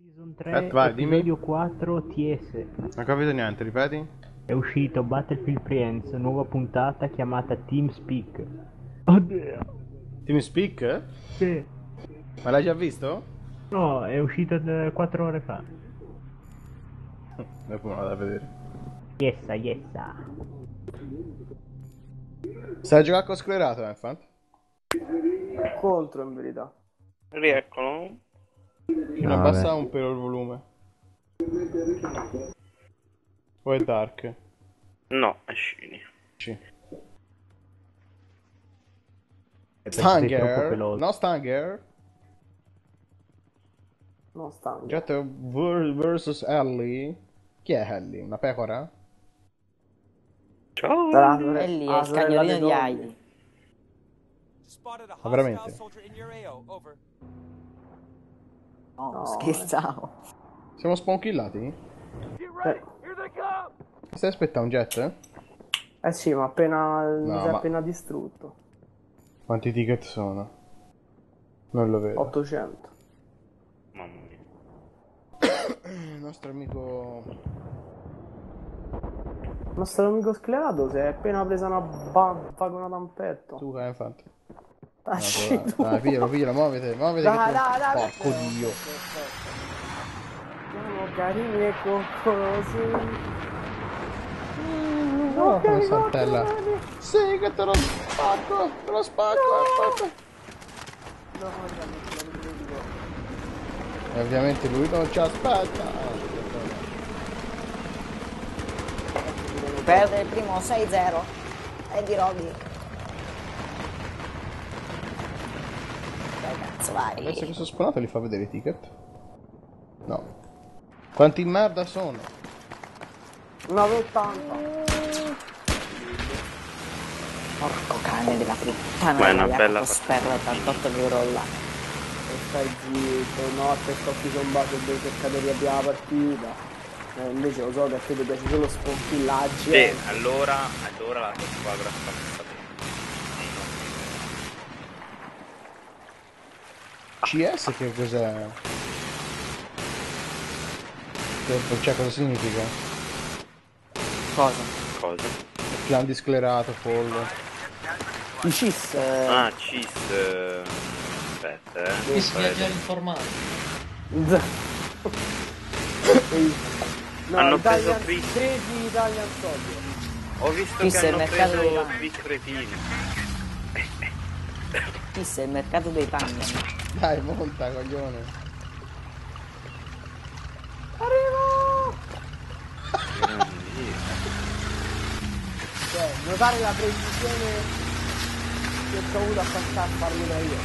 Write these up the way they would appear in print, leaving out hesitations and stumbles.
Season 3, vai, episodio 4, TS. Non capito niente, ripeti? È uscito Battlefield 3, nuova puntata chiamata Team Speak. Oddio. Team Speak? Sì. Ma l'hai già visto? No, è uscito 4 ore fa. Dopo vado a vedere. Yessa, yessa. Stai a giocare con sclerato, infatti? Contro, in verità. Rieccolo. Non abbassa un pelo il volume. O è dark? No, è scini. Stanger? No Stanger? No Stanger. Jet vs Ellie? Chi è Ellie? Una pecora? Ciao! Ellie è il cagnolino di Heidi. Ma veramente? No, no, scherzavo. Siamo spawnkillati? Stai aspettando un jet? Eh sì, ma appena no, si è appena distrutto. Quanti ticket sono? Non lo vedo. 800. Mamma mia. Il nostro amico... Il nostro amico sclerato si è appena presa una vagonata a un petto. Tu che hai fatto? Dai, piglialo, muovete. Dai, porco dio. Siamo carini e coccolosi. Oh, come saltella. Sì, che te lo spacco. E ovviamente lui non ci aspetta. Perde il primo 6-0. E di Roby. Vai. Penso che sono spawnato e li fa vedere i ticket. No. Quanti merda sono? 980. Porco cane della puttana. Ma è una bella sperla, 88€ là. E stai zitto, no, te sto più combatto e devi cercare di aprire la partita. Invece lo so che a te ti piace solo sconfillaggi. Beh, allora la tua squadra sta passando. CS che cos'è? Cioè cosa significa? Cosa? Clan di sclerato, pollo. Il CIS. Ah, CIS. Aspetta, Mi spiace informare. No, hanno preso Chris. 3 di Italian Soldier. Ho visto Chris che hanno preso Big Cretino. CIS è il mercato dei panni. Dai, monta, coglione. Arrivo! Cioè, notare la precisione che ho avuto a farla io.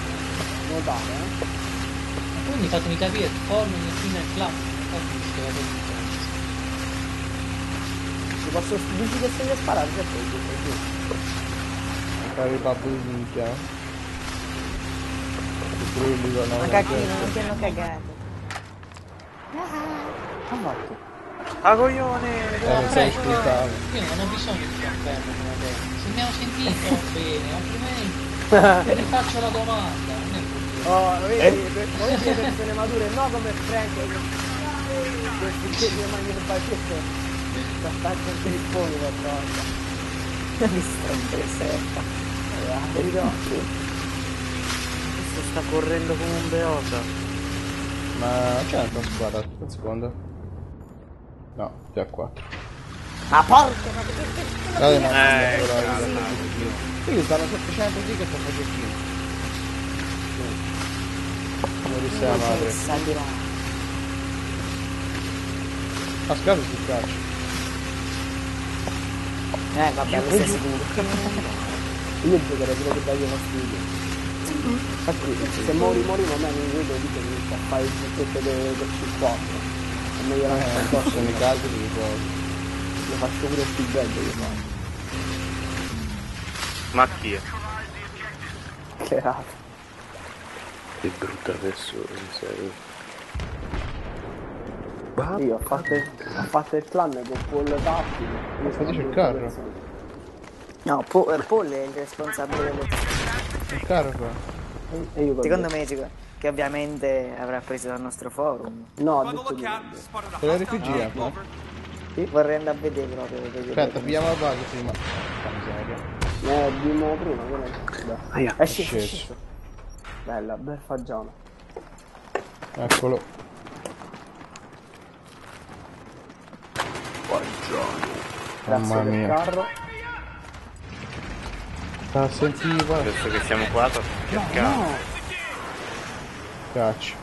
Notare, eh? Quindi fatemi capire, formula fino al classico. Se posso dici che se ne spara, già preso. Papà di minchia. Ma cacchino, non ti hanno cagato. Ha fatto. Ah, coglione! Io non ho bisogno di camperlo come te. Se ne ho sentito bene, altrimenti ti faccio la domanda. Oh, lo vedi? Per persone mature, no come Frank. Perché le mani non fai questo? Sta facendo il telefono qualche volta. Mi sta interessando. Sta correndo come un beota. Ma c'è un'altra squadra, aspetta un secondo. No, già 4. Ah, porca, ma che dai, ma io stavo 700 di che sto facendo. Non riuscire la madre. A scaso sul calcio. Vabbè, lo sei sicuro. Io giocherò quello che taglio fastidio. Infatti, se mori ma a me non vedo dico che mi fa fare il giochetto del C4. È meglio la mia cosa nei casi di cose. Lo faccio pure più bello io faccio. Mattia. Che rato. Che brutta persona, serio. Io ho fatto il clan con pollo tattico. Mi state cercando? No, pollo è il responsabile del... Caro qua. Secondo me che ovviamente avrà preso dal nostro forum. No, la refugia, no? Sì, vorrei andare a vedere proprio. Aspetta, abbiamo la base prima. No, abbiamo prima, come è? È sceso. Bella, bel fagiano. Eccolo. Fagiano. Grazie del mia. Carro. Ah, sentivo. Adesso che siamo qua, sto cercando. No, no. Caccio.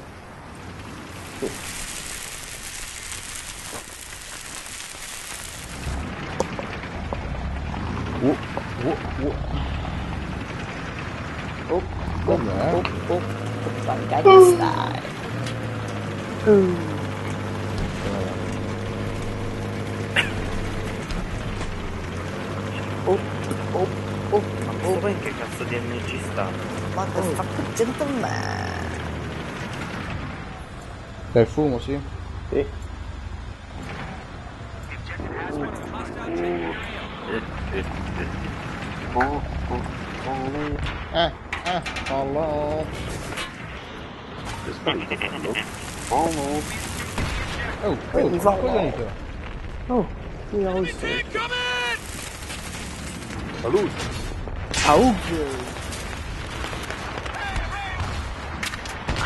Che cazzo di NG sta? Ma che sta facendo me? Dai fumo, sì? Sì. Follow. Oh,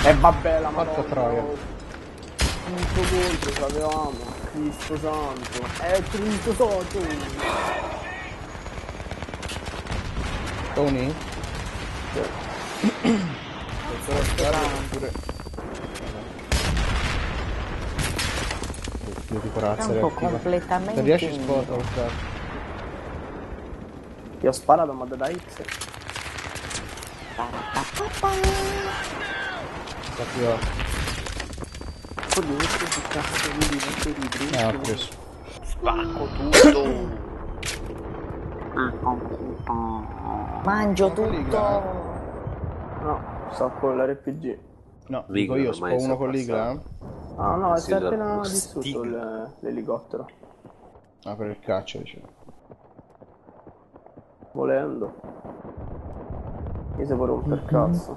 e vabbè la mazza troia. Quinto colpo ce l'avevamo, Cristo santo, è il quinto socio. Tony? Pensavo a sperare pure. Dio di corazza, è completamente. Non riesci a sparare. Ti ho sparato ma da X. Capito? Oddio, che cazzo di metto di prima? Ah, questo. Spacco tutto. Mangio tutto. No, sto con la RPG. No, dico io, spawno con l'Igra. Ah no, è stato appena distrutto l'elicottero. Ah, per il caccia, dicevo. Volendo. Io se vorrei un per cazzo.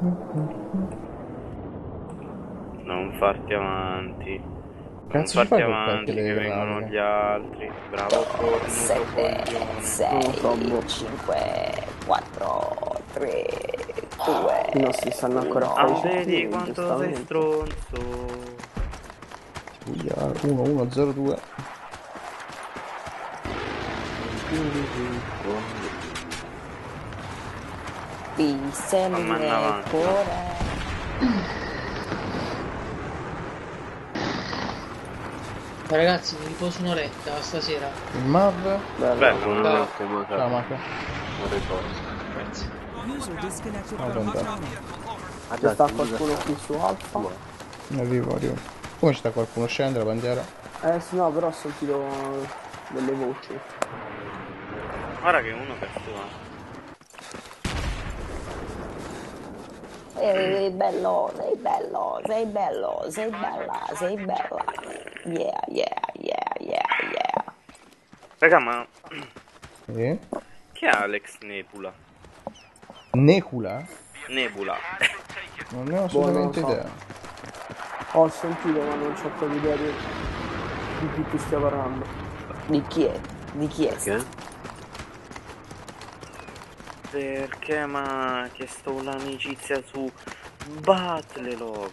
Non farti avanti. Cazzo, non farti avanti che vengono gli altri. Bravo, torno 5, 4, 3, 2. I nostri stanno ancora a fare. Vedi quanto sei stronzo. 1, 1, 0, 2. Pinselli ancora. Ragazzi, mi riposo un'oretta stasera. Il MAV? Bello, buonanotte, buonanotte. Ciao, Maca. Non riposo. Grazie. C'è sta qualcuno qui su Alfa? Ne arrivo, arrivo. Come c'è qualcuno? Scende la bandiera? Sì, no, però ho sentito delle voci. Guarda che uno cattiva. Sei bello, sei bello, sei bello, sei bella, sei bella. Yeah, yeah, yeah, yeah, yeah. Raga, ma... eh? Chi è Alex Nebula? Necula? Nebula. Non ne ho assolutamente idea. Ho sentito, ma non ho proprio idea di chi stia parlando. Di chi è? Di chi è? Perché? Perché ma che sto l'amicizia su Battlelog.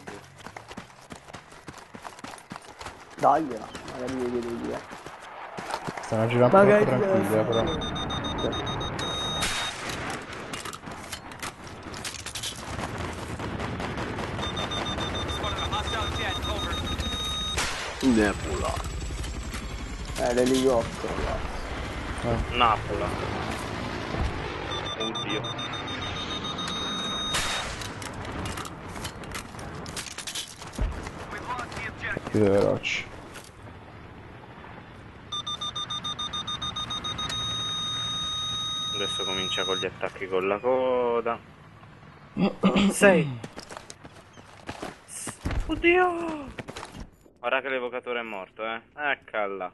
Dagliela, magari le vedo via. Stanno girando un po' tranquilla però. Nebula. L'elicottero là. Napula. Oddio. Chiude veloci. Adesso comincia con gli attacchi con la coda. 6. Oddio. Ora che l'evocatore è morto, eh. Eccala.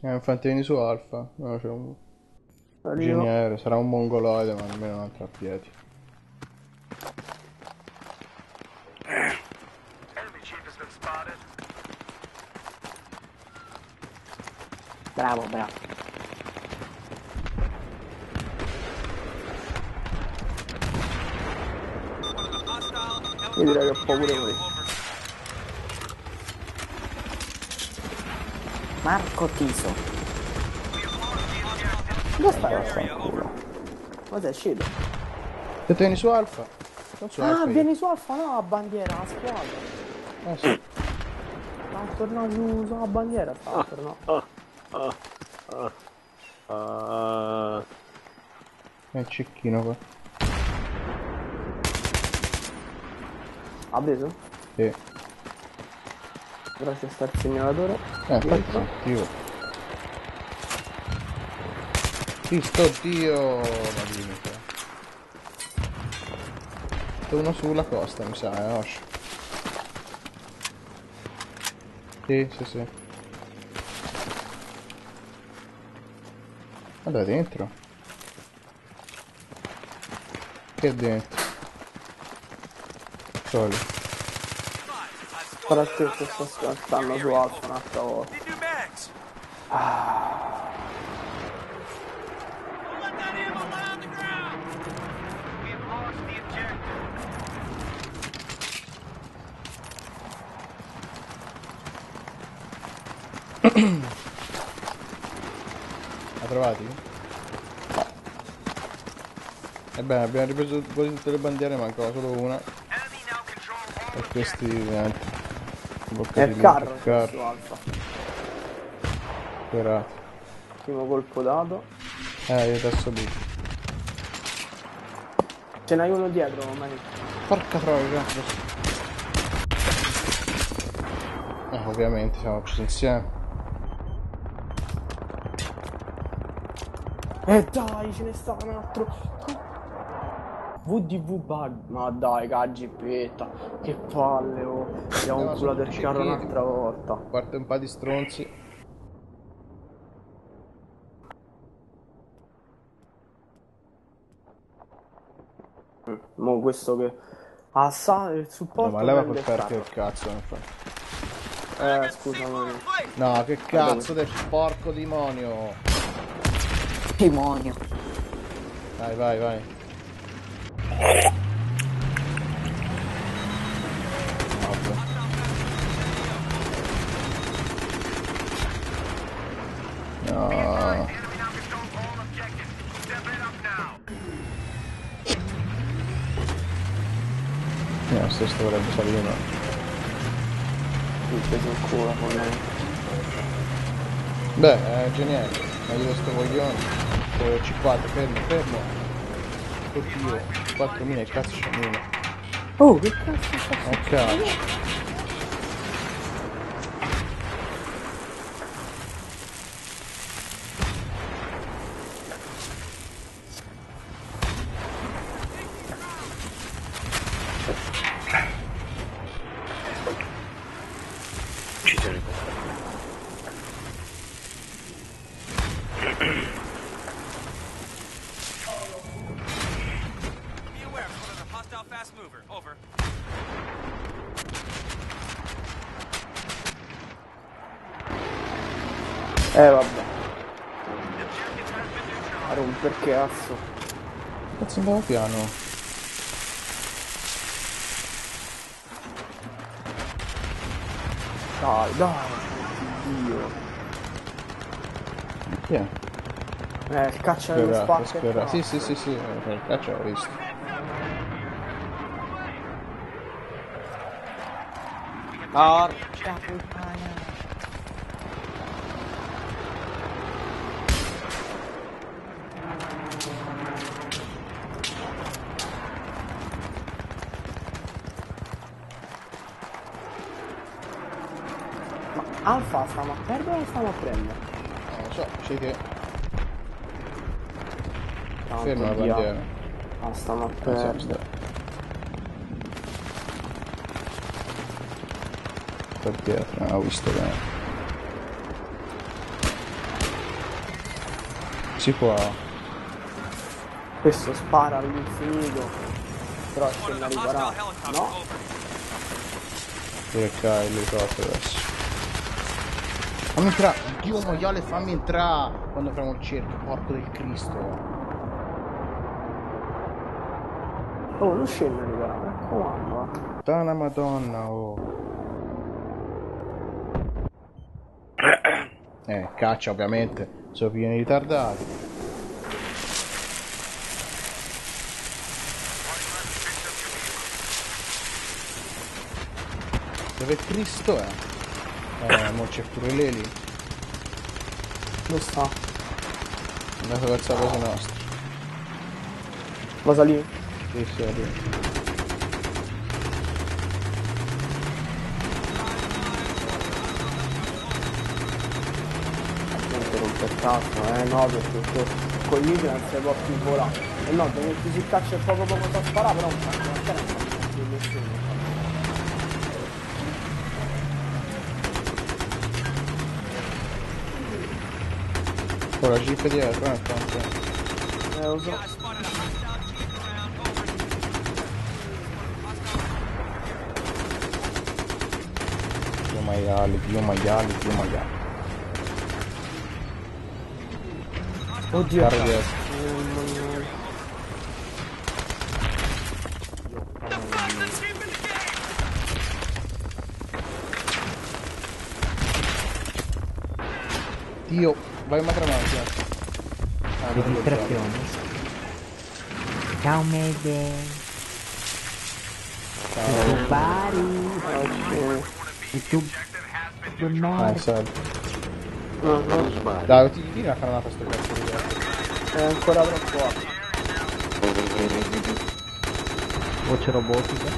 Infatti vieni su Alfa. No, c'è un ingegnere. Sarà un mongoloide ma almeno non ha trappiedi. Bravo, bravo. Io direi che ho paura voi. Marco Tiso. Dove stai ancora? Cos'è uscito? Se vieni su Alfa. Non so. Ah, vieni su Alfa, no, a bandiera, a squadra. Eh sì. Ma torna giù, sono a bandiera, sta tornando. È il cecchino qua. Ha preso? Sì. Grazie a star segnalatore. Infatti attivo. Cristo Dio! C'è uno sulla costa mi sa, Osh. Sì, sì, sì. Guarda dentro. Che è dentro? Soli. Però che sto scattando su alto un'altra volta. Ah. La trovati? Ebbene, abbiamo ripreso tutte le bandiere, mancava solo una. E questi veramente il carro su Alfa. Sperato. Primo colpo dato. Io adesso lì. Ce n'hai uno dietro, Mani. Porca troia, cazzo. Ovviamente siamo uccisi insieme. Dai, ce ne sta un altro. VDV bug, ma dai, caggipetta, che palle, oh. Abbiamo culato il carro un'altra volta. Parte un po' di stronzi. Mo questo che sa il supporto. No, ma leva col perché il cazzo, scusami. No, che cazzo del porco demonio. Demonio. Dai, vai, vai. No. No, se sto volendo salire no. Mi preso il culo con lei. Beh, è geniale, ma io sto coglione. C4, fermo. Oddio, 4000 e cazzo c'è meno. Oh, che cazzo sta facendo? Ok. Ci tengo. Fast mover, over. Vabbè. A romper che cazzo. Cazzo andava piano. Dai, dai. Oddio. Chi è? Caccia dello spazio. Sì. Caccia ho visto. Porca puttana. Ma Alfa stiamo a perdere o stiamo a prendere? Non lo so, c'è che... Ferma la bandiera. Ma stiamo a perdere. Per dietro, ho visto bene. Si può. Questo spara all'infinito. Però c'è una riparata. No? pure qua il microfono adesso. Fammi entrare, Dio maiale, fammi entrare quando apriamo il cerchio, porco del Cristo. Oh, non scende di là, mi raccomando. Madonna, madonna, oh. Caccia ovviamente, sono pieni ritardati. Dove Cristo è? Mo c'è pure l'eli. Lo sta. È andato verso la cosa nostra. Cosa lì? Sì, sì, lì. Appunto non per cazzo, no, perché con gli non si può più volare. E no, dove si caccia poco da sparare, però non c'è nessuno. Oh, la jeep dietro, tanto. Lo so. Più maiali, più maiali. Oddio. Dio. Vai una granata. Di distrazione. Ciao Mede. Ciao Bari. E tu... Buongiorno. Non sbaglio. Dai, ti tiri la granata sto cazzo di là. È ancora troppo alto. Voce robotica.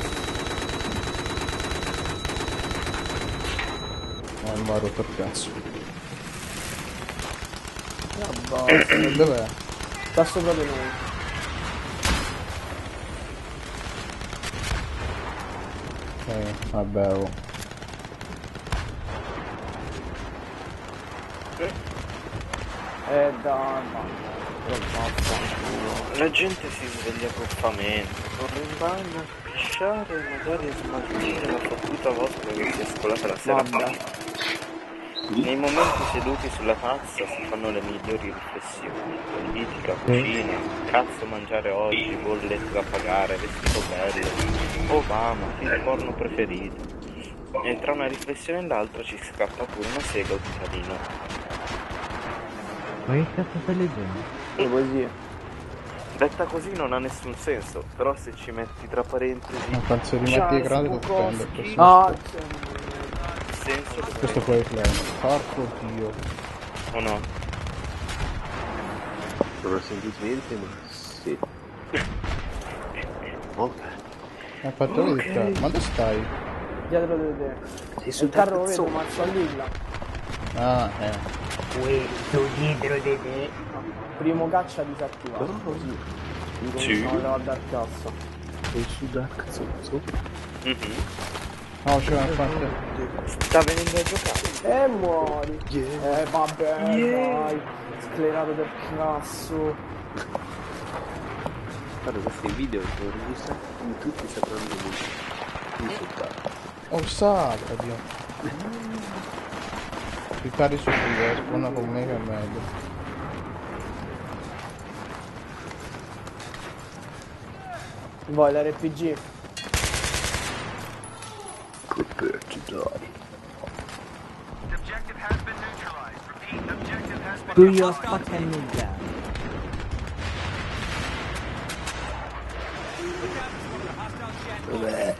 Non mi ha rotto il cazzo. Dov'è? Sta sopra di noi. Ok, vabbè, oh. Dai, la gente si sveglia con fame, corre in bagno a pisciare e magari smaltire la fottuta vostra che si è scolata la sera. Vabbè. Nei momenti seduti sulla tazza si fanno le migliori riflessioni, politica, cucina, cazzo mangiare oggi, bollette da pagare, vestito bello, Obama, film porno preferito. E tra una riflessione e l'altra ci scappa pure una sega o cittadino. Ma che cazzo stai leggendo? Che poesia. Detta così non ha nessun senso, però se ci metti tra parentesi... Ma penso di mettere grado lo prendo. No! Questo poi è clan, porco Dio. O no? Sono semplicemente ma sì. Ok. Hai fatto vedere. Ma dove stai? Dietro dove te. Sei sul carro vedo, ma c'è Lilla. Ah, questo dietro di te. Primo caccia disattivato. Così. Sì. Non devo andare a cazzo. Sei su dark sotto. No, ce l'ha fatta. Sta venendo a giocare. Muori. Yeah. Vabbè, dai. Sclerato del cazzo. Guarda questi video che ho registrato in tutti sapranno di insultare. Oh, salta, Dio. Ripari su qui, spawna con me che è meglio. Vuoi l'RPG? Do your fucking ninja. Vabbè.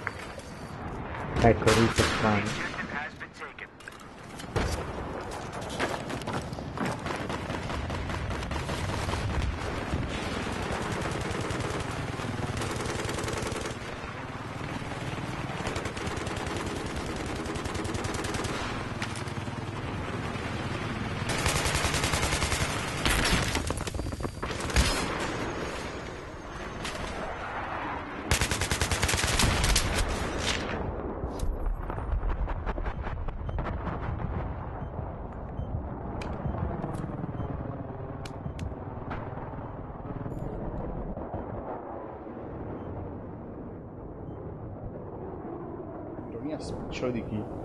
Ecco, riportando. mia, spicciolo di chi?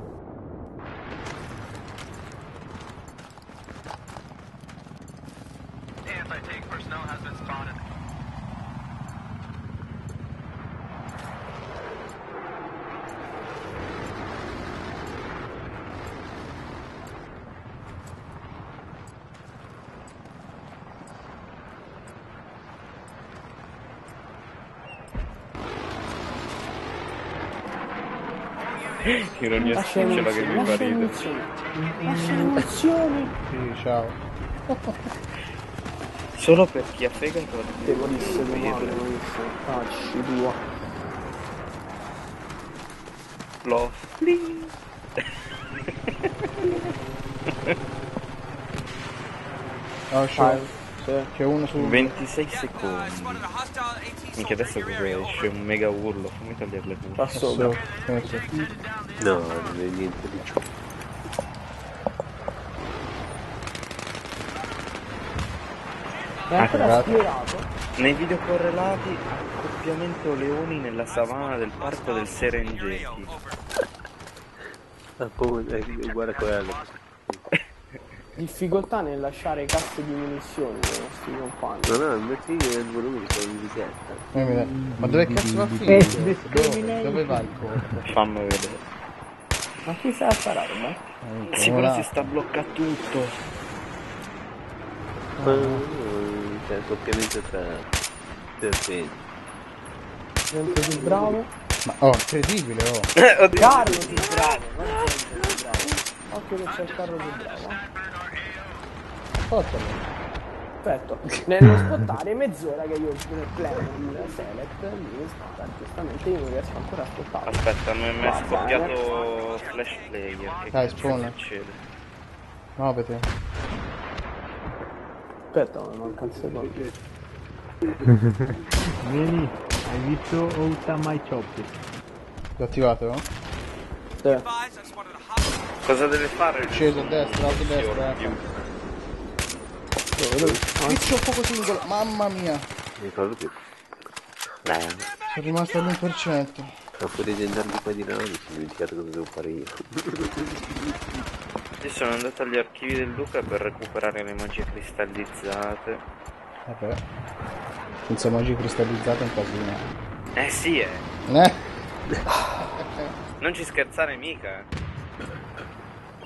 Ironia spicciola che mi fa ridere. Lascia le emozioni. Sì, ciao. Solo per chi ha fegato. Debolissimo. Facci tua. Lo. Oh, c'è uno su 26 secondi. Minchia, adesso che esce un mega urlo, fammi togliere le punte. Passo bro. No, non è niente di ciò. Nei video correlati, accoppiamento leoni nella savana del parco del Serengeti. Guarda quello. Difficoltà nel lasciare casse di munizioni dei nostri compagni. No, metti il volume che in bicicletta. Ma dove cazzo va a finire? Dove va il corpo? Fammi vedere. Ma chi sa sparare, ma? Sì, però si sta bloccando tutto. Cioè, ovviamente sta... Sento più bravo. Ma, oh, incredibile, oh. Carlo più bravo. Occhio che c'è il carro più bravo. Spottami. Perfetto. Nello spottare mezz'ora che io nel pleno il select mi spotta. Giustamente io non riesco ancora a spottare. Aspetta, mi ha scoppiato Flash Player. Dai, spawn. No, perché? Aspetta, mi manca il secondo. Vieni, hai visto Outa My Choppy? L'ho attivato, no? Sì. Cosa deve fare? Sceso a destra, alto a destra. C'ho poco singolo, mamma mia. Mi ricordo più. Dai. Sono rimasto all'1%. Ma potete andare un po' di là, mi sono dimenticato cosa devo fare io. Io sono andato agli archivi del Luca per recuperare le magie cristallizzate. Vabbè. Senza magie cristallizzate è un casino. Eh sì, Non ci scherzare mica,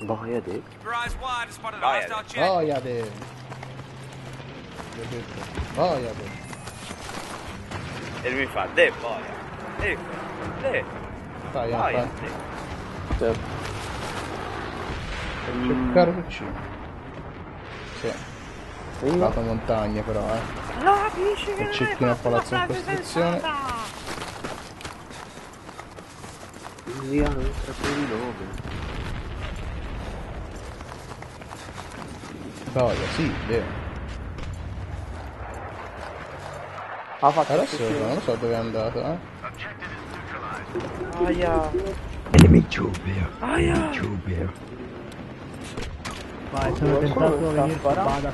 Boia de. Boia de. E lui mi fa de boia. E de. Boia de. Carrucci. Sì. Ho fatto montagna però, eh. No, capisci che c'è più una palazzo in costruzione. Via, non tra quelli dove. Sì, vero. Adesso non lo so dove è andato, eh. Aia. Enemy Jubeo. Vai, sono tentato di venire qua. Mi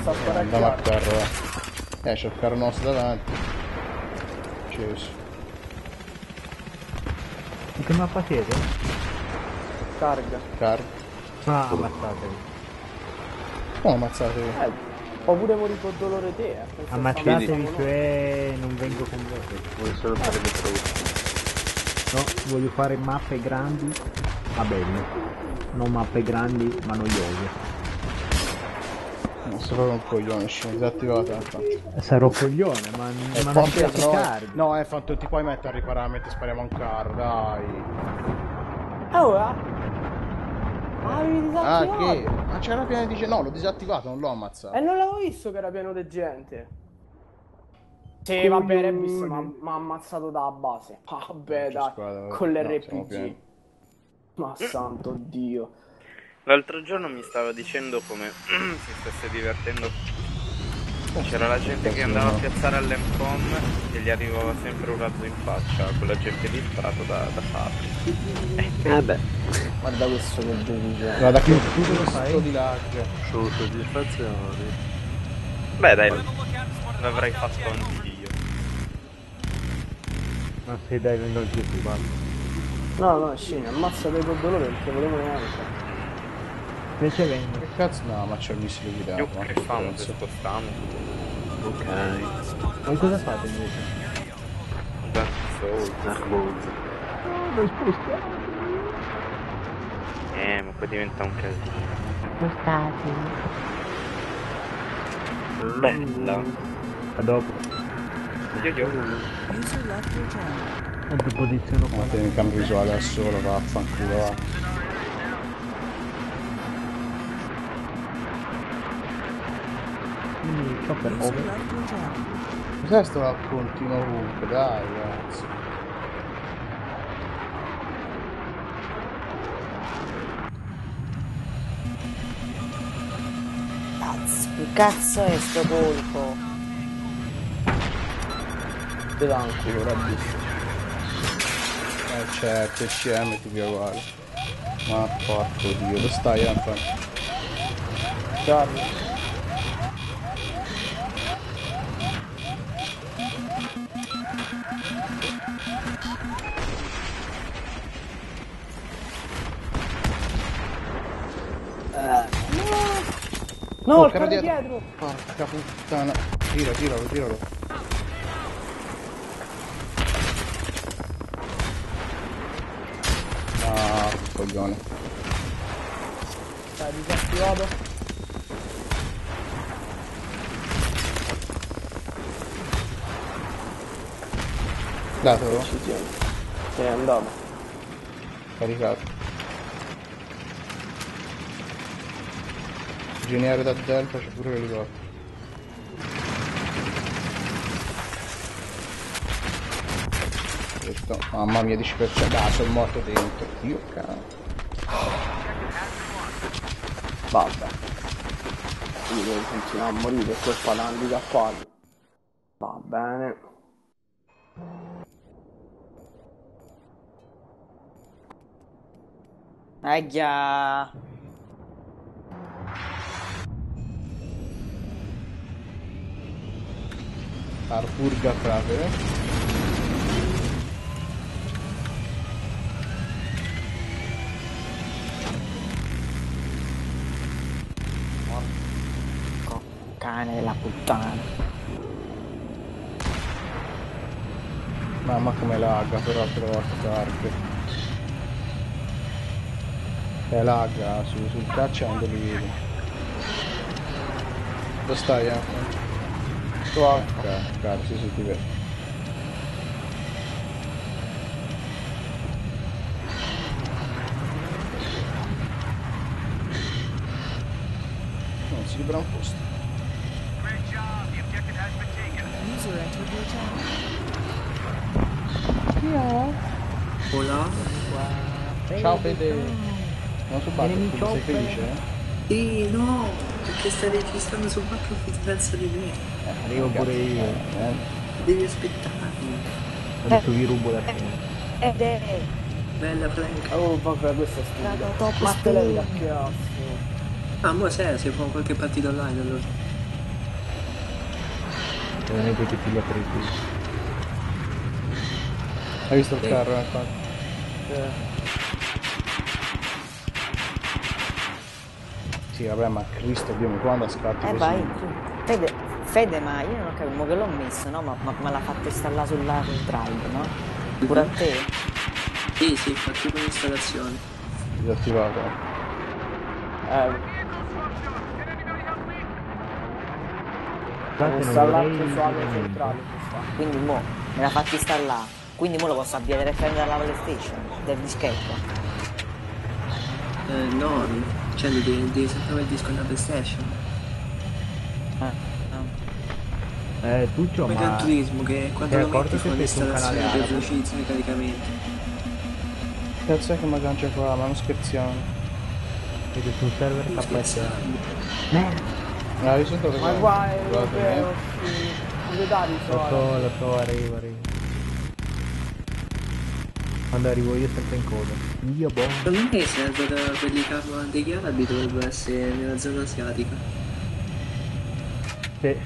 sta sparando. Andiamo a carro, eh. C'è il carro nostro davanti. Cheers. In che mappa siete? Carga. Ah, ammazzatevi. Oh, ammazzatevi. Ho pure morito dolore te, ammazzatevi, cioè non vengo con voi. Voglio solo fare le prove. No, voglio fare mappe grandi. Va bene. Non mappe grandi, ma noiose. Non sono proprio un coglione, sono disattivata. Sarò coglione, ma non ti applicarmi. No, Fanto, ti puoi mettere a riparare mentre spariamo un carro, dai. Ah, che? Ma c'era pieno di gente. No, l'ho disattivato, non l'ho ammazzato. E non l'avevo visto che era pieno di gente. Sì, va bene, visto, ma ammazzato dalla base. Vabbè, dai, con l'RPG. Ma santo Dio. L'altro giorno mi stava dicendo come si stesse divertendo. C'era la gente che andava a piazzare all'Empom e gli arrivava sempre un razzo in faccia, quella gente lì sparato da farli. Vabbè. Guarda questo che gioco. Guarda che tutto di largo. Solo soddisfazione. Beh dai, l'avrei fatto anch'io. Ma se dai, vengo il gioco, No, no, Scina, ammazzate col dolore perché volevo neanche. Invece vengo. Che cazzo? No, ma c'è il missile guidato. Io che famo, se spostiamo. Ok. Ma cosa fate invece? Dark Souls, Dark Souls. No, non spostiamo. Ma poi diventa un casino. Spostati. Bella. A dopo. Io ti posiziono qua. Te ne cambio visuale da solo, vaffanculo va. Chopper over. Cos'è sto a continuo ovunque, dai ragazzi. Cazzo, che cazzo è sto colpo? Dell'anculo, rabbi. C'è TCM ti via uguale. Ma porco dio, dove stai Anton? Charlie. No, il carro dietro! Porca puttana. Tira, tiralo, tiralo. Coglione. Dai, disattivato. Datelo. Se ne andavo. Caricato. Ingegnere da Delta, c'è pure l'elicottero. No, mamma mia 10%, ah, sono morto dentro, io cazzo. Vabbè. Io devo continuare a morire per colpa d'handicap qua. Va bene. Aggia. Arburga frate. Della puttana, mamma come lagga però trovo a target, è lagga sul caccia non devi vedere dove stai qua, cazzo si ti vede non si libera un posto. Hola. Ciao Fede. Non so Battlefield, sei felice? Sì, no, perché stai registrando su Battlefield penso di me. Arrivo pure io, devi aspettarmi. Adesso vi rubo la fine. Bella Frank. Oh vabbè, questa è stupida. Ma te la cazzo. Ah, ma se fa qualche partita online allora. Non è che ti piglia per il culo. Hai visto il carro? Sì, vabbè, ma Cristo, Dio mi quando scatti così. Vai, Fede, ma io non ho capito che l'ho messo, no? Ma l'ha fatto installare sul drive, no? Pure a te? Sì, faccio con l'installazione. Disattivato. Installato su centrale, quindi mo me la fatti installare, quindi mo lo posso avviare FM dalla PlayStation del dischetto. No, cioè devi saltare il disco nella PlayStation. Tutto ma il turismo che quando lo metti con l'installazione del velocizzo e caricamento. Cazzo è che mi cancia qua, ma non scherziamo. Vedi sul server KS. No, io sono stato. Ma guai, vero, sì. Dove dai lo so, arrivo. Quando arrivo io sempre in coda. Io boh. Secondo me se per il capo degli arabi dovrebbe essere nella zona asiatica. Sì.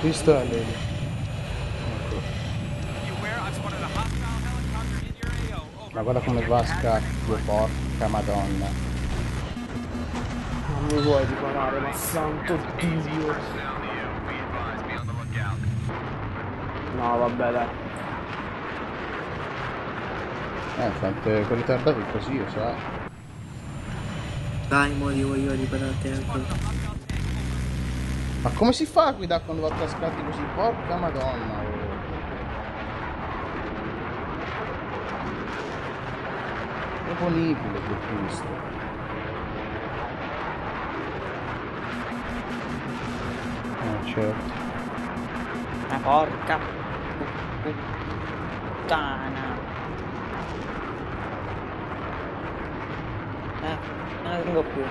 Questo è lì. Ma guarda come va a scacchio, porca madonna. Non mi vuoi riparare, ma santo Dio. No, vabbè, dai. Infatti, con ritardato è così, lo sai. Dai, muori, voglio riparare ancora. Ma come si fa a guidare quando va a cascati così? Porca madonna! Che bonito che ho visto! Certo. Ma porca puttana! Non arrivo più.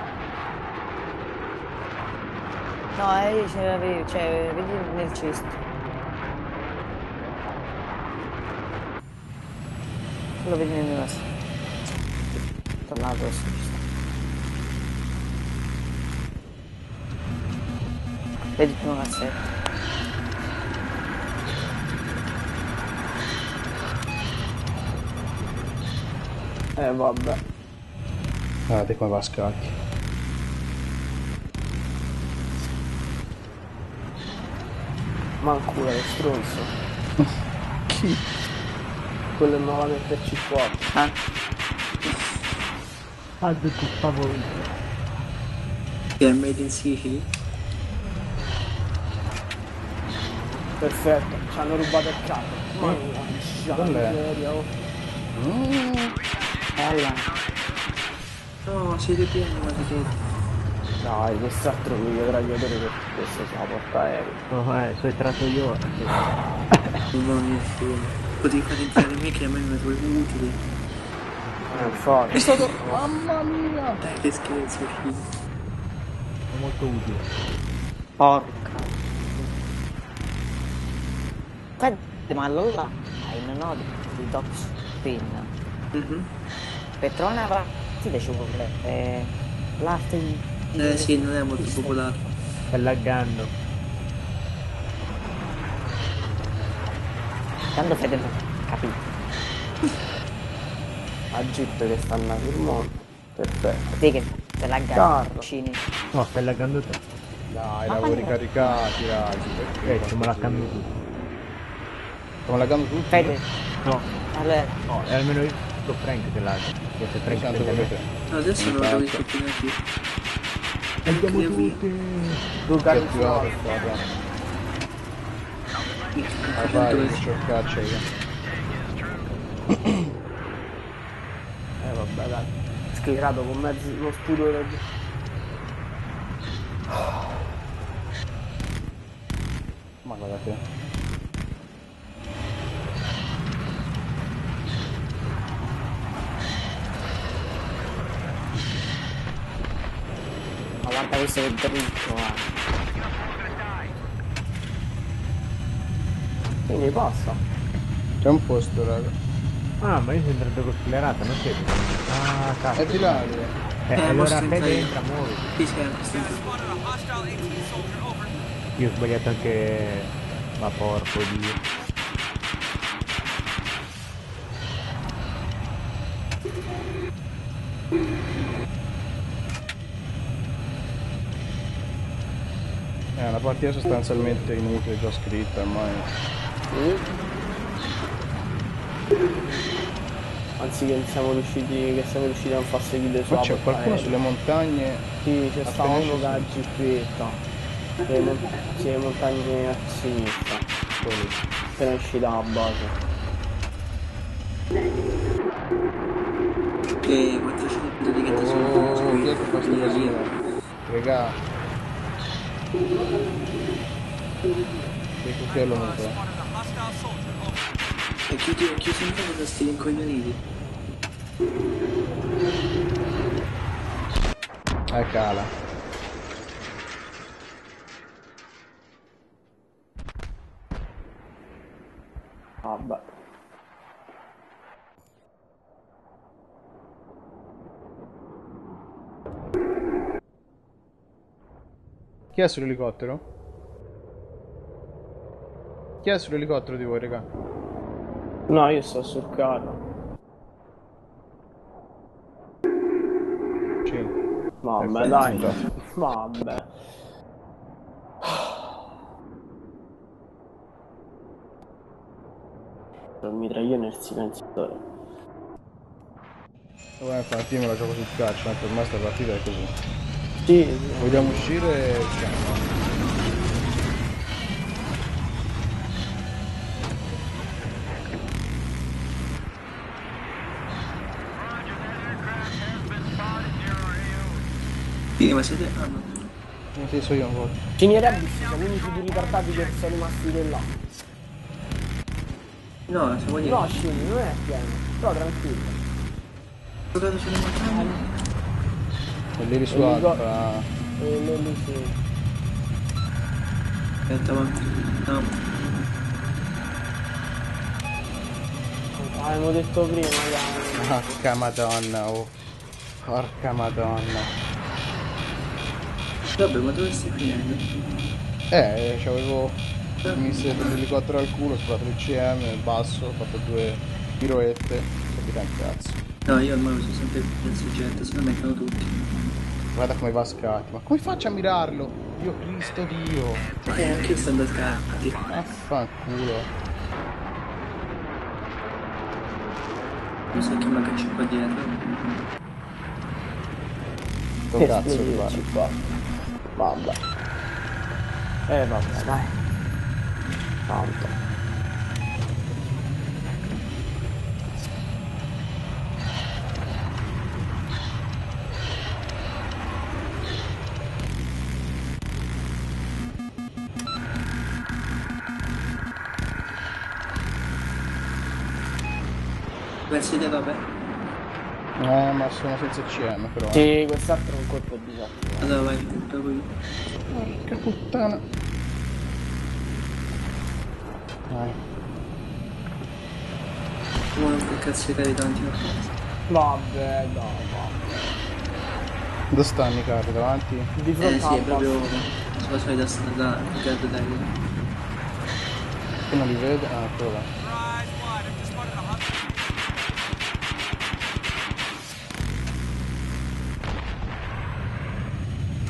No, io ce l'avevo, cioè, vedi nel cesto. Lo vedi nel mio cesto. Tornato al cesto. Vedi il primo cassetto. Vabbè. Guardate come va a scacchi. Mancura, lo stronzo. Chi? Quello è nuovo del PC4. Ah, del tuo favorito. You're made in Sicily. Perfetto, ci hanno rubato il capo. Mamma mia, Alla. No, siete pieni, ma di tutto. Dai, quest'altro mi dovrà chiedere per questo sulla porta aereo. No, sono entrato io. Non mi fido. Potevi fare entrare me che a me non è utile. È stato... Mamma mia! Dai, che scherzo, figlio. È molto utile. Porca. Guarda, ma allora hai una nota di top spin. Petrone avrà... Sì, le ci vuole. L'arte di... sì, non è molto popolare. Sta laggando. Quando fai del capito. Agitto che stanno sul mondo. Perfetto. Sì che sta laggando. No, stai laggando te. Dai, lavori caricati, ragazzi. Ci me la cambio tutto. Stiamo laggando tutto? No. Allora. No, è almeno io sto Frank che lagga. Io sto Frank che lagga. No, adesso non lo devo discutere più. Andiamo tutti! Che più alto, vabbè. Vai, ci ho caccia io. Vabbè, dai. Schierato con mezzo lo spudo da giù. Ma guardate. Guarda questo che dritto, quindi passa. C'è un posto, raga. Ah, ma io sono entrato con sclerata, non c'è. Ah, cazzo. È di là, allora te entra, muovi. Io ho sbagliato anche... Ma porco Dio. È una partita sostanzialmente inutile, già scritta ormai. Anzi che siamo riusciti a non far seguire sopra. Ma c'è qualcuno sulle montagne? Sì, c'è stato uno che ha gipetta. C'è le montagne a sinistra. Se ne esci dalla base. Ok, 400 di che sono. Che costa così? Regà. Che cucchiello non fa? E chiudi un po' con questi incogniti. Cala. Vabbè. Chi è sull'elicottero? Chi è sull'elicottero di voi, raga? No, io sto sul carro. Sì. Mamma dai. Mamma. Non mi traio nel silenzio. Vabbè, infatti io me la gioco sul calcio, anche ormai sta partita è così. Sì. Vogliamo uscire e usciamo. Ma siete... Ah, no. Non penso io ancora. Ce n'era a vista, quindi tutti i ritartati che sono rimasti di là. No, se voglio... No, scendi, non è a pieno. Però tranquillo. Cosa sono rimasti? Quelli su altra. Quelli su... Aspetta, ma... No. Avevamo detto prima, dai. Porca madonna, oh. Porca madonna. Vabbè, ma dove stai finendo? C'avevo mi si è preso l'eliquattro al culo, ho sparato il CM, basso, ho fatto due piroette, ho capito un cazzo. No, io ormai sono sempre più soggetto, se ne mettono tutti. Guarda come va Scatti, ma come faccio a mirarlo? Dio Cristo Dio! Ma anche io sto andando Scatti. Affanculo. Non so chi manca 5 dietro. Sto cazzo che va. Vabbè. Vabbè, dai. Tanto. Versi di dove? Ma sono senza CM però. Sì, quest'altro è un colpo bisogno. Allora vai, tutto qui. Porca puttana. Vai. Buono che cazzetta di tanti la cosa. Vabbè, no, vabbè. Dove stanno i carri? Davanti? Di fronte sì, è proprio sulla solita strada, il carro d'aria. Che non li vedo? Ah, quello là.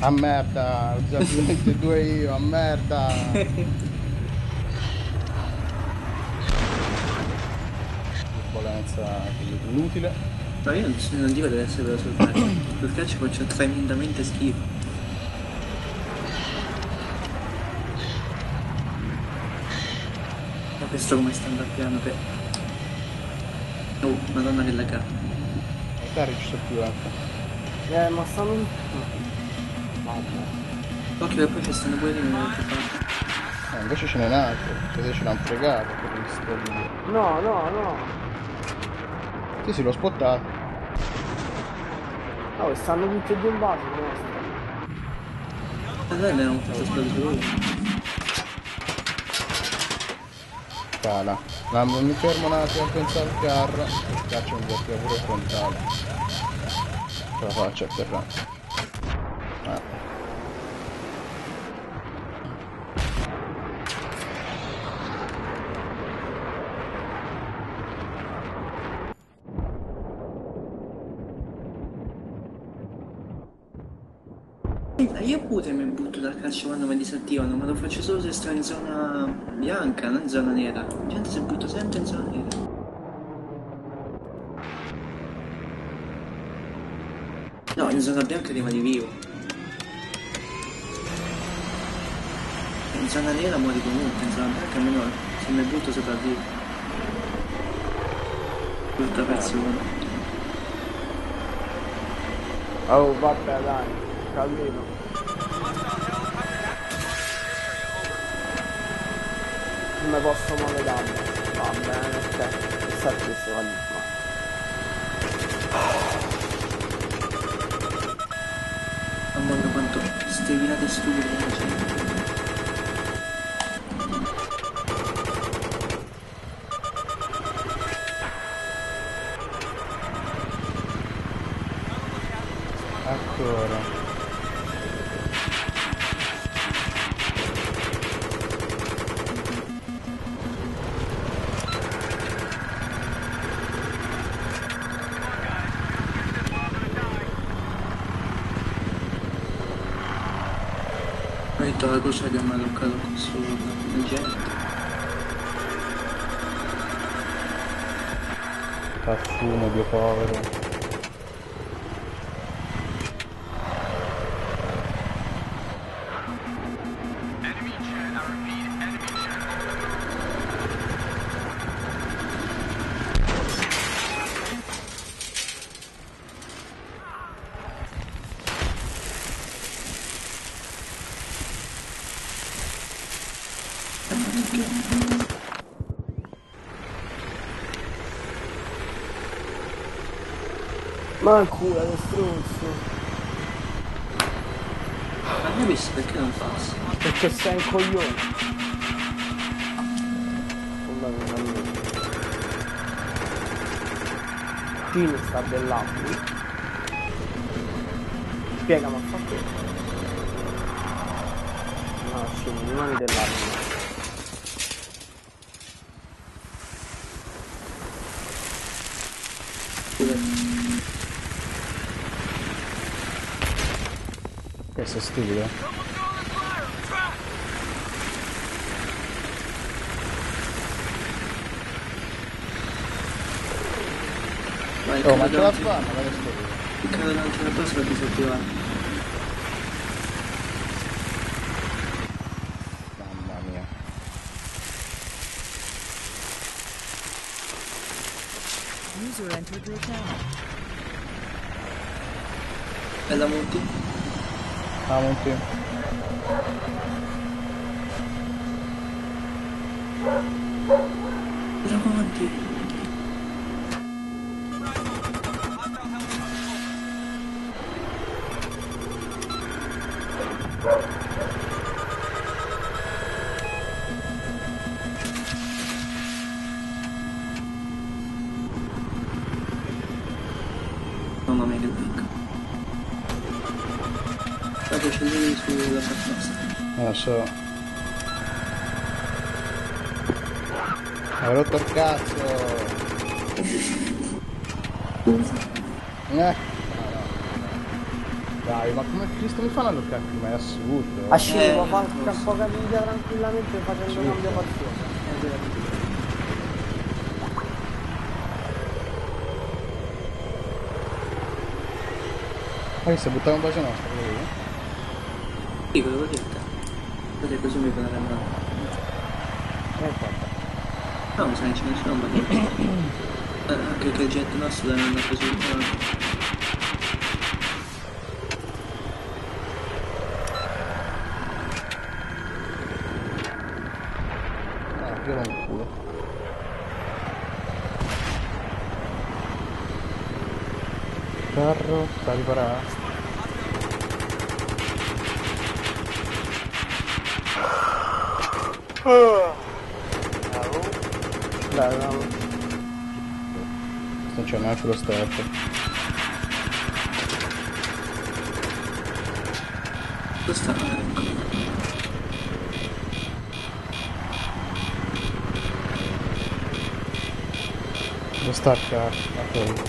A merda, ho già tutti e due io, a merda! Violenza inutile. Ma io non dico deve essere sul calcio, sul calcio faccio tremendamente schifo. Ma questo come sta andando piano che... Oh, madonna che lagga. I carri ci sono più alto. Ma stanno... Occhio che poi ci stanno pure di nuovo invece ce n'è un altro, vedete ce l'hanno fregato per no sì l'ho spottato e stanno tutti e due in base dai ne hanno fatto scala ma mi fermo un attimo a pensare al carro e caccio un po' pure frontale ce la faccio a terra. Io pure mi butto dal calcio quando mi disattivano, ma lo faccio solo se sto in zona bianca, non in zona nera. La gente si butta sempre in zona nera. No, in zona bianca rimani vivo. In zona nera muori comunque, in zona bianca almeno se mi butto sopravvivo. Brutta persona. Oh vabbè dai, calmino. Non mi posso moledare. Va bene, ok. Chissà che se va lì. Amore quanto stevilate stupide che c'è. Ancora. detto alla cosa che mi ha toccato questo progetto. Cazzuno, Dio povero. Ma cura lo stronzo. Ma non mi sa perché non passa? Perché sei un coglione. Tino sta bellando. Spiega ma fa che. No, sono i mani dell'altro. Questo è stupido. Oh, ma c'è la spada, ma è stupido. Il cavo davanti alla posta è disattivato. Mamma mia. User entered your channel. Bella Monti. Ah, non più. Mamma mia, che picco. Scendere sulla faccia. Non so. Hai rotto il cazzo. Dai, ma come Cristo mi fa la locca qui? Ma è assurdo. Asceva, va a Capocaviglia tranquillamente facendo una cambio pazzesca. Ma che si è buttato un bacio nostro, quello lì? Sì, quello che ho detto. Vedete così mi fa la mano. No, mi sa che ce ne sono, ma anche il progetto nostro deve andare così. Io non ho culo. Carro, sta riparando. Bravo. Non c'è neanche lo stretto. Lo stretto. Lo stretto, ok.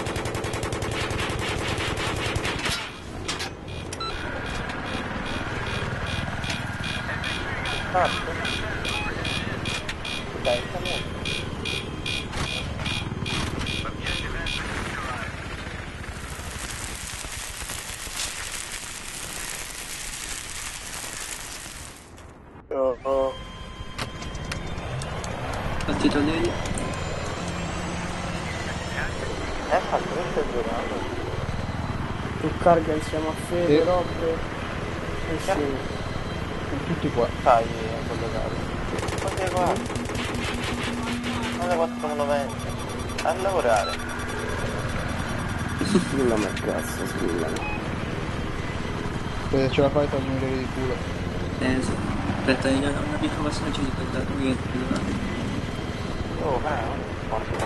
Partito lì. Fatto questo giocato. Tu carga insieme a Fede, sì. Robbe. E sì. Con tutti qua. Dai, a collocarlo. Ma che qua? Alle 4:90. A lavorare. Scusa me cazzo, scusa. Se ce la fai togli un giro di culo. Sì. Aspetta, io ho una piccola passaggio di contatto qui davanti. Oh, porca.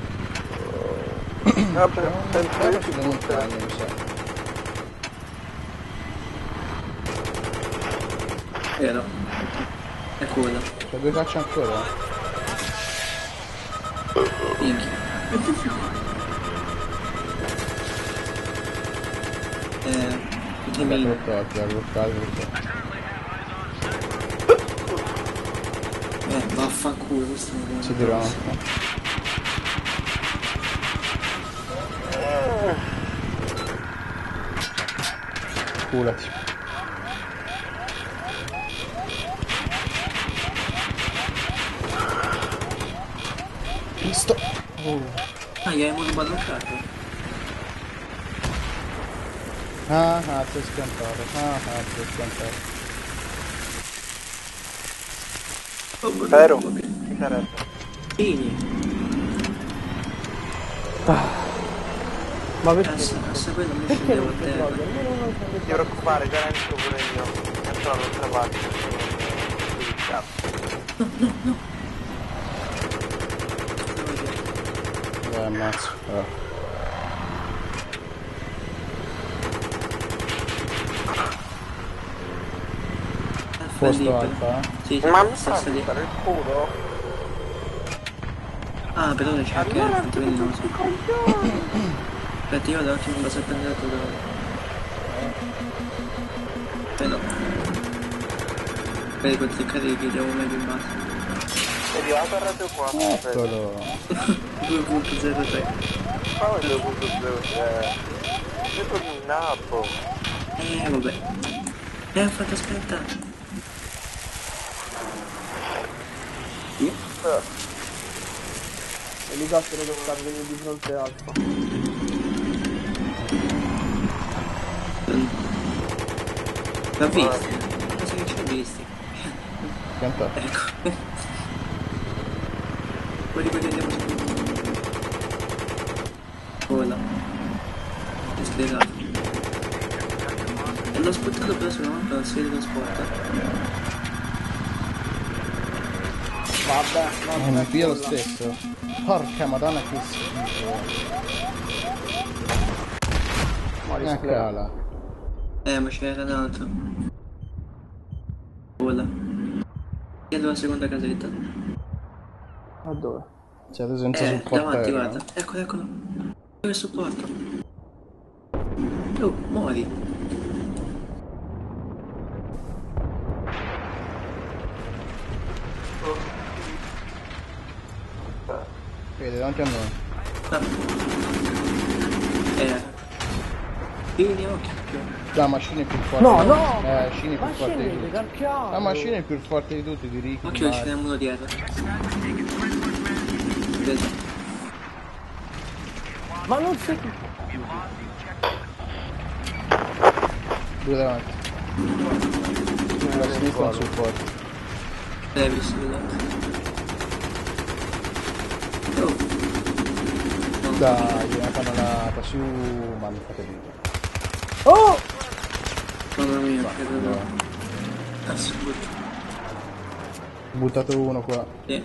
Ah, però non è più da montagna, mi sa. No. È quella. C'è due facce ancora? Minchia. Dimmi. Vaffanculo, questo non è... Ci dirò anche. Culati. Cristo. Ah, gli abbiamo rubato un carro. Ah, si è schiantato. Si è schiantato. Vero? Che sarebbe? Fini. Ma perché? Perché non ti trovo? Non ti preoccupare, garantisco pure io. Non trovo l'altra parte. No. Ammazzo. Posto alfa? Sì. Ma mi sta il culo? Ah, però c'è anche il fatto che non si coglione. Aspetta, io vado un basso a prendere tutto. Però vedi quel seccato che devo meglio in basso. È arrivato a radio 4. Eccolo. 2.03. Ma 2.03. C'è proprio un napo. Vabbè. Ho fatto aspettare. Elicottero che sta venendo di fronte alfa. L'ha visto? Penso che ci ho visti. Piantato. Ecco. Quelli che andiamo su. Cola. È spiegato. E l'ho spottato però sulla mappa non si vede lo spot. Vabbè, non via lo stesso. Porca madonna che schifo. Una cala. Ma c'era l'altro. Vola. Chiedo la seconda casetta. Ma dove? C'è adesso senza supporto. Davanti, guarda. Eccolo. Dove supporto? Oh, muori. Anche a noi. La macchina è più forte. No! La macchina è più forte di tutti. La macchina è più forte di tutti, di Ricky. Ma che ce n'è uno dietro. Ma non sei più. Due davanti. La sinistra non supporta. Visto davanti. Dai, una canonata su, ma non fate niente. Oh! Mamma mia, che assurdo. Ho buttato uno qua. Sì.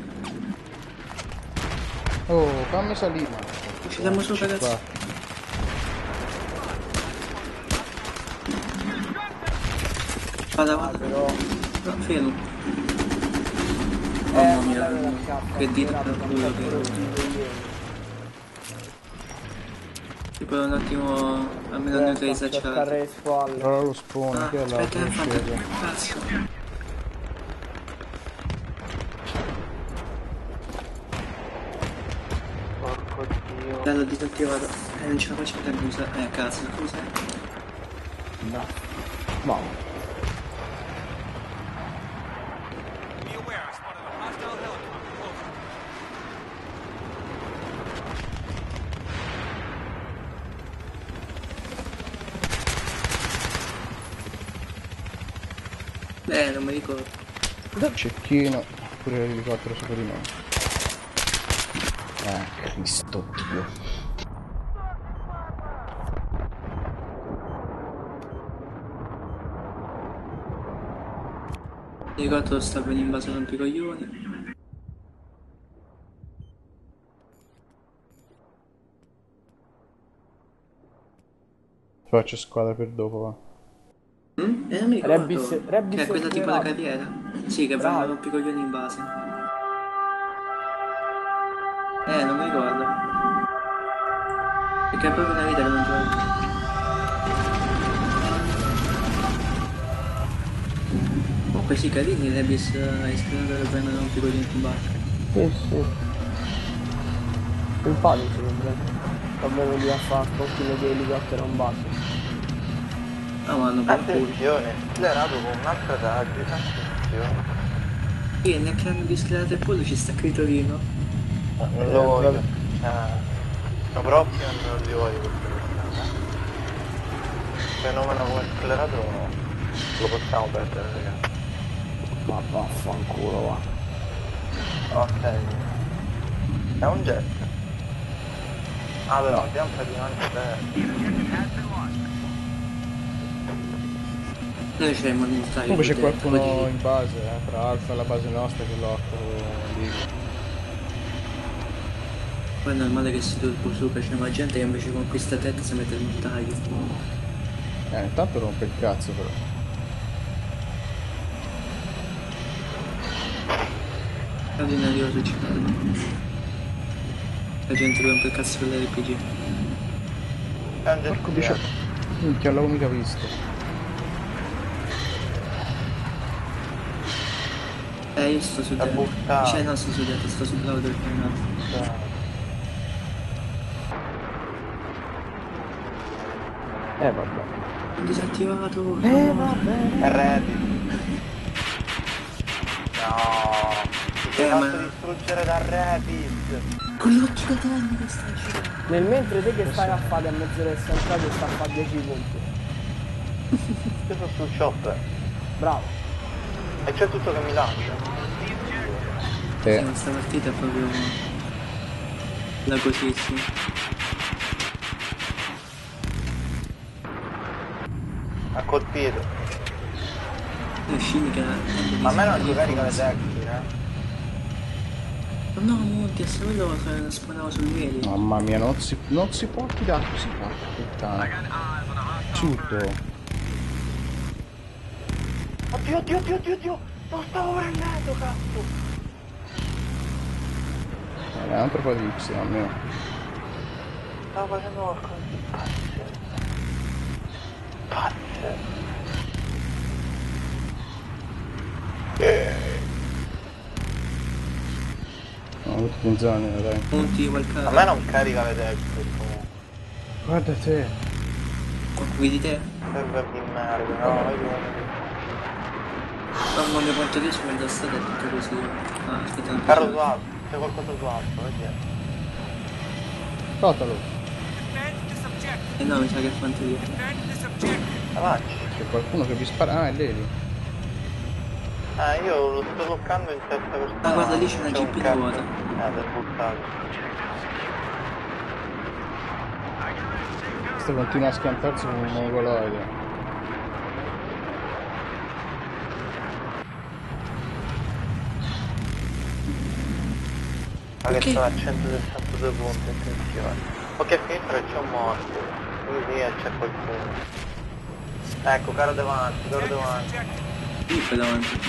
Oh, fammi salire. Ci siamo su, ragazzi. Vada. Però... No, fermo. Mamma mia, che dito per culo che... Tipo un attimo almeno noi che esagerare. Però lo spawn che è là. Aspetta, cazzo. Porco dio. L'ho disattivato. Non ce la faccio a usare. Cazzo, scusa. No. Non mi ricordo. Cecchino, pure l'elicottero sopra di noi. Cristo Dio. Di quanto sta per l'invasione tanto i coglioni. Faccio squadra per dopo, va. Non mi ricordo, Rebis è quella tipo la carriera. Sì, che vanno a rompicoglioni in base. Non mi ricordo. Perché è proprio una vita che non gioco. Comunque sì, carini, Rebis è iscritto che vengono a rompicoglioni in barca. Sì, sì. Il panico secondo me. Vabbè, lì a fare pochino di elicottero a un basso. No, ma hanno attenzione, sclerato con un'altra tag, attenzione. Sì, nel clan di sclerate e pollo ci sta Critorino. No, non lo voglio. No, proprio non li voglio questa giornata. Fenomeno come sclerato lo possiamo perdere, ragazzi. Ma vaffanculo, va. Ok. È un jet. Ah, però abbiamo praticamente perso. Noi c'è il monetario. Comunque c'è qualcuno di... in base, tra Alfa e la base nostra che l'occo lì. Poi è normale che si turbo su, che c'è una gente che invece conquista tette e si mette il monetario. Intanto rompe il cazzo però. Capito, non arrivo a suicidare. La gente rompe il cazzo con l'RPG. Porco bici. Minchia, l'avevo mica visto. Io sto su dietro, cioè non sto su dietro, sto sul lato del piano. Vabbè. Ho disattivato. Vabbè. Reddit. No. Ti hai fatto distruggere da Reddit. Con l'occhio danno che stai girando. Nel mentre te che stai a fare a mezz'ora del saltato sta a fare 10 punti. Io sono sul shop. Bravo. E c'è tutto che mi lancia. Sì, questa partita è proprio lagosissima. Ha colpito. È scinica. Ma a me non ti carica le tecniche, No, Monti, a quello sparavo sul miele. Mamma mia, non si può tirare così, porca puttana. Ciuto. Oddio, non stavo prendendo, cazzo! È un altro po' di Y, almeno. Stavo facendo qualcosa di pazze. Non ho avuto in zona, dai. A me non carica le teste, guarda te. Guidi te? Serve di merda, no, vai. Non voglio quanto riesco a mettere strada e tutto così. Ah, aspetta un po'. Carlo su alto, c'è qualcosa su alto, vai dietro. Totalo. No, mi sa che è quanto dietro. Avanti. C'è qualcuno che vi spara. Ah, è lei. Io lo sto toccando in testa per strada. Ah, guarda lì c'è una GP vuota. Per buttato. Questo continua a schiantarsi con un mongoloide. Ma che sono a 162 punti, attenzione. Ok, finito, c'è un morto. Quindi c'è qualcuno. Ecco, caro davanti. Chi c'è davanti?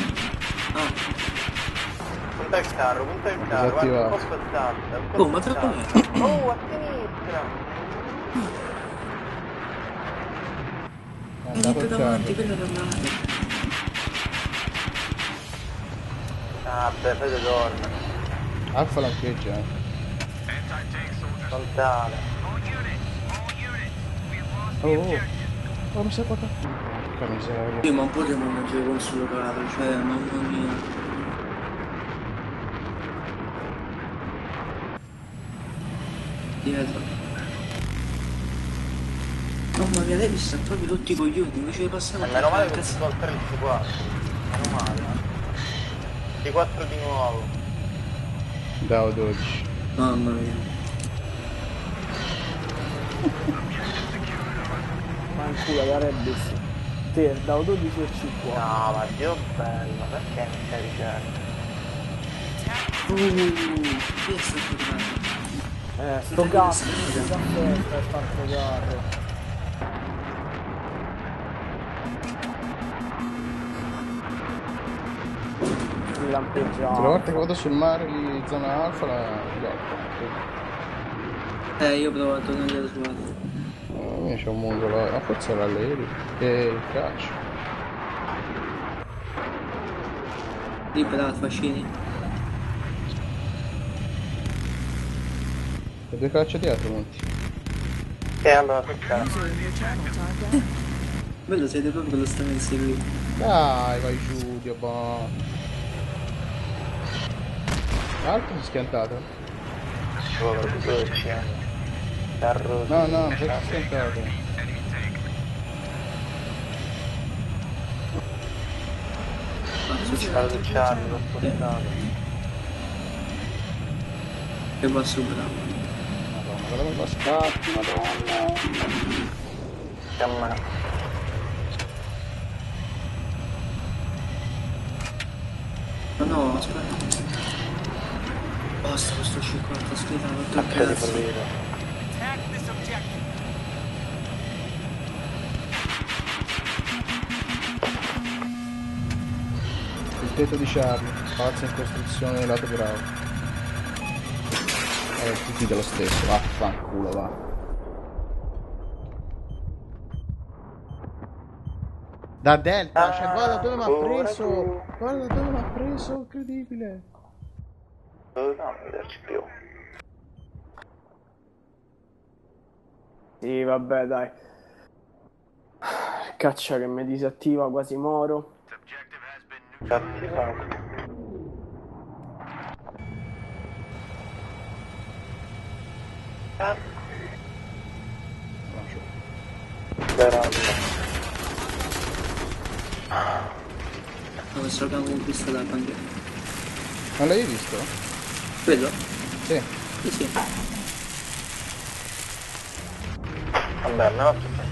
Punta il carro, guarda un po' spazzante. Oh, ma troppo bene. Oh, a sinistra. È andato davanti, quello è davanti. Vabbè, fate torna. Alfa lampeggia. Saltare. Oh, mi sa qua cattivo. Porca miseria. Sì, ma un po' che non gioco il suo caro, cioè mamma mia. Dietro. Mamma mia, lei mi sta proprio tutti i coglioni, invece di passare a meno male che si può fare il C4. Meno male. C4 di nuovo. Dao 12. Mamma mia. Manculo, la Reddis. da 12 e 5. No, ma Dio bello, perché mi stai dicendo? Sto cazzo, per far fregare. Lampeggiare. La volta che vado sul mare in zona alfa la gioco. Io provo a tornare su mare. Io c'è un mondo là, a forza era l'aereo e il calcio. Libera fascini. E due calcio dietro Monti. E allora cazzo. Bello siete proprio che lo stanno inseguendo. Dai vai giù, Dio boh. Altro mi è schiantato. Ci vuole proprio il cielo. No, no, perché è schiantato? Carrucciarlo, l'ho portato. Che va su, bravo. Madonna, guarda come va scatti, madonna. Camma. Ma no, aspetta. Basta questo 50, scrivano tutto il cazzo. Il tetto di Charlie, palazzo in costruzione lato bravo. Tutti dello stesso, vaffanculo va. Da Delta, cioè guarda dove mi ha preso! Guarda dove mi ha preso, incredibile! No, non vederci più. Sì, vabbè, dai. Caccia che mi disattiva quasi moro. Dove sto cambiando questa da bandiera? Non l'hai visto? Quello? Sì. Sì, sì. Vabbè, no, che cazzo.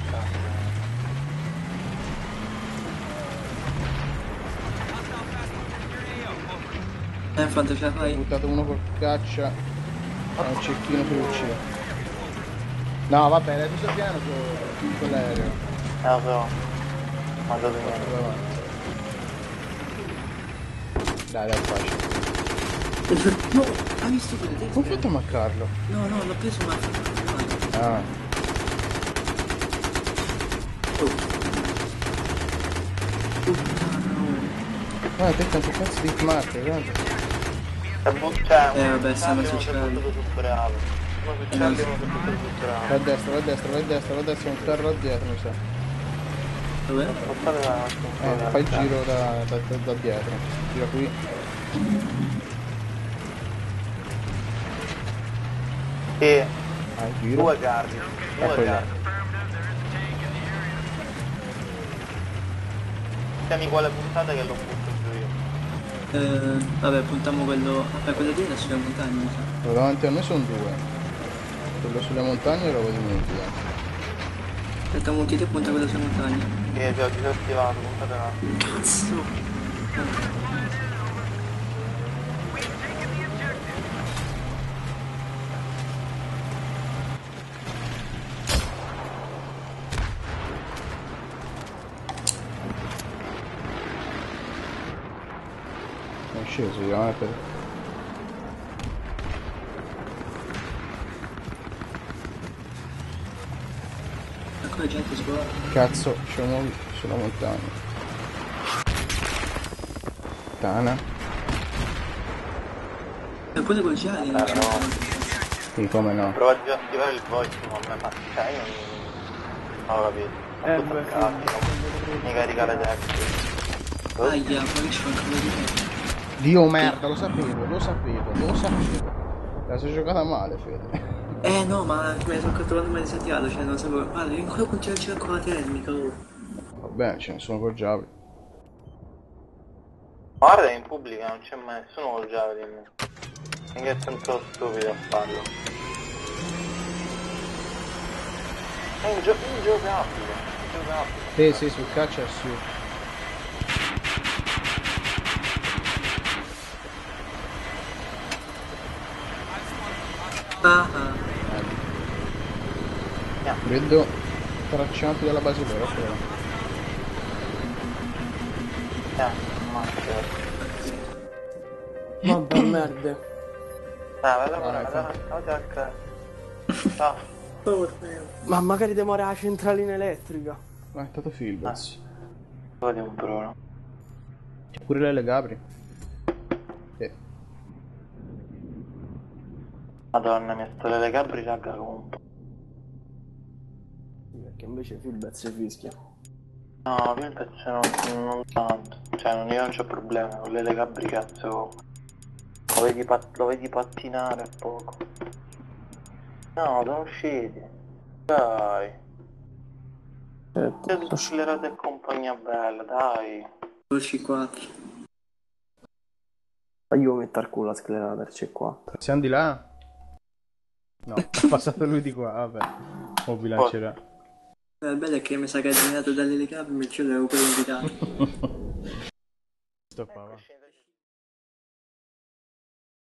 Infatti ce la fai. Ho buttato uno col caccia. Un cecchino per uccidere. No, va bene, tu sei piano con l'aereo. Però. Ma dove avanti. Dai, dai, faccio. No, ha visto quello te? Come ho fatto a mancarlo? No, no, l'ho preso ma. Ah. Ma te tanto cazzo di smart, guarda. Sta buttando. Vabbè, stanno succedendo tutto bravo. Va a destra, va a destra, va a destra, va a destra, un carro dietro mi sa. Dov'è? Fai il giro da dietro. Gira qui. E due carri, due carri. Dammi quale puntata che l'ho puntato io. Vabbè, puntiamo quello. Vabbè, quello di là sulle montagne mi sa. Davanti a me sono due. Quello sulle montagne era quello di Monti. Aspetta, Monti te punta quello sulle montagne. Sì, ho disattivato, puntate là. Cazzo! Sceso io, per... Ecco gente sguarda. Cazzo, c'è un uomo sulla montagna. Tana. E poi devo giare. Ah no. Come no? Prova a attivare il voice, ma me ma c'è io. Non ho capito. Mi carica le teste. Aia, poi c'è qualcosa di me. Dio merda, lo sapevo, lo sapevo, lo sapevo. La sono giocata male, Fede. No, ma mi sono controllato mai disattivato, cioè non sapevo. Guarda, io ancora continuo a girare con la termica. Vabbè, ce ne sono col Javelin. Guarda, in pubblica non c'è mai nessuno col Javelin. Quindi è tanto stupido a farlo. È un gioco, è un giocabile. Esatto. Sì, sul caccia è su. Vedo tracciati dalla base loro, però. Mamma merda. Ma magari demora la centralina elettrica. Ma è stato film. Vediamo un pro. Pure lei le Gabri. Madonna mia, storia le Gabri ragga comunque. Perché invece Philbert si fischia. No, Philbert non tanto. Cioè io non c'ho problema, con le Gabri cazzo. Lo vedi pattinare a poco. No, non scedi. Dai. Tutte scellerate e compagnia bella, dai. 2C4. Ma io metto al culo la sclerata del C4. Siamo di là? No, è passato lui di qua, vabbè. O vi lancerà. Il bello è che mi sa che è generato dalle Legapi e mi ci devo quello indicato. Sto qua, va.